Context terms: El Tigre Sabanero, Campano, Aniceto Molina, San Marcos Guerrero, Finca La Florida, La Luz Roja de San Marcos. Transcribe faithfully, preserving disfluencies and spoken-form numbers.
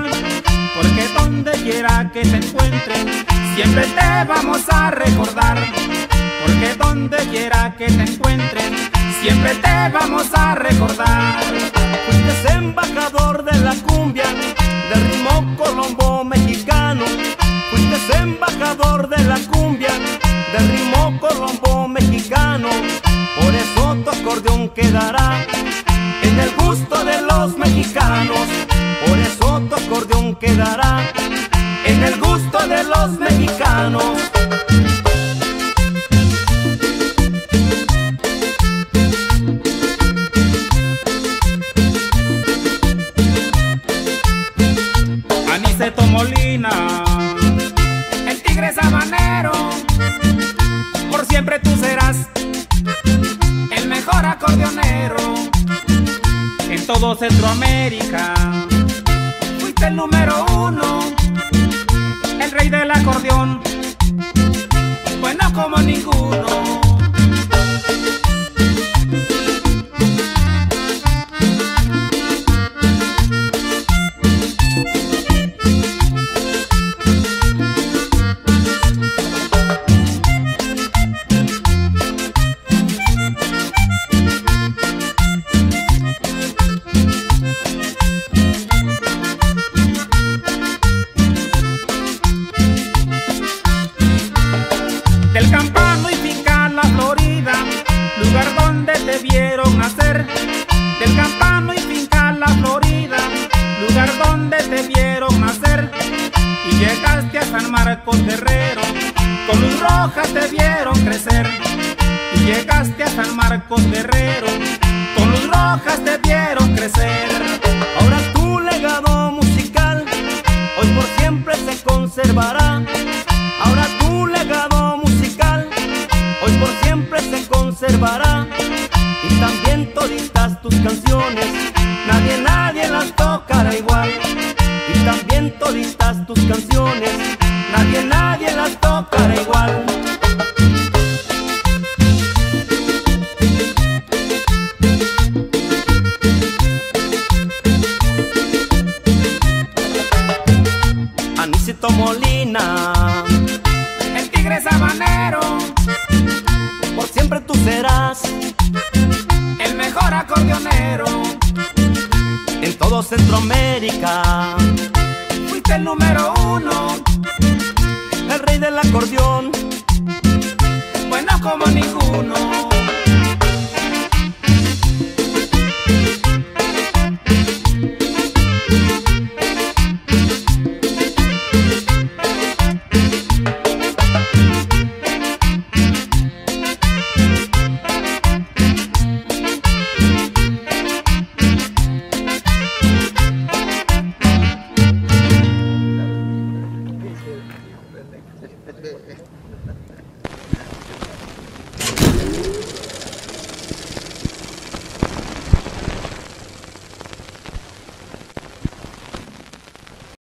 quieran, porque donde quiera que te encuentren, siempre te vamos a recordar. Porque donde quiera que te encuentren, siempre te vamos a recordar. Fuiste embajador de la cumbia, del ritmo colombo mexicano. Fuiste embajador de la cumbia, del ritmo colombo mexicano. Por eso tu acordeón quedará en el gusto de los mexicanos. Por eso tu acordeón quedará en el gusto de los mexicanos. Aniceto Molina, el tigre sabanero, por siempre tú serás el mejor acordeonero en todo Centroamérica. Fuiste el número uno, el rey del acordeón, bueno como ninguno. Del Campano y Finca La Florida, lugar donde te vieron nacer. Del Campano y Finca La Florida, lugar donde te vieron nacer. Y llegaste a San Marcos Guerrero, con luz roja te vieron crecer. Y llegaste a San Marcos Guerrero, con luz roja te vieron crecer. Ahora tu legado musical, hoy por siempre se conservará. Ahora tu legado musical, hoy por siempre se conservará. Y también toditas tus canciones, nadie, nadie las tocará igual. Y también toditas tus canciones, nadie, nadie las tocará igual. Aniceto Molina, el tigre sabanero, por siempre tú serás el mejor acordeonero en todo Centroamérica. Fuiste el número uno, el rey del acordeón, bueno como ninguno.